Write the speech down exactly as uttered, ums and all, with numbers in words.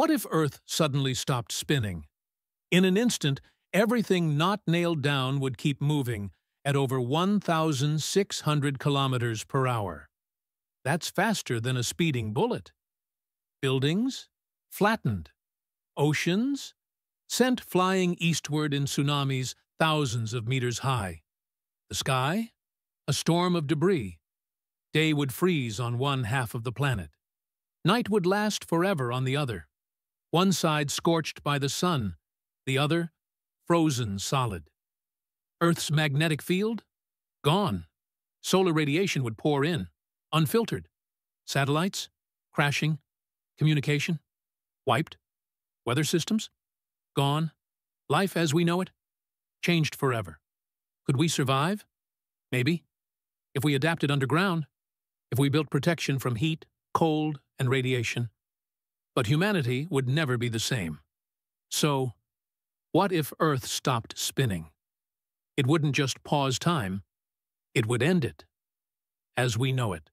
What if Earth suddenly stopped spinning? In an instant, everything not nailed down would keep moving at over one thousand six hundred kilometers per hour. That's faster than a speeding bullet. Buildings? Flattened. Oceans? Sent flying eastward in tsunamis thousands of meters high. The sky? A storm of debris. Day would freeze on one half of the planet. Night would last forever on the other. One side scorched by the sun, the other frozen solid. Earth's magnetic field? Gone. Solar radiation would pour in, unfiltered. Satellites? Crashing. Communication? Wiped. Weather systems? Gone. Life as we know it? Changed forever. Could we survive? Maybe. If we adapted underground. If we built protection from heat, cold, and radiation. But humanity would never be the same. So, what if Earth stopped spinning? It wouldn't just pause time, it would end it, as we know it.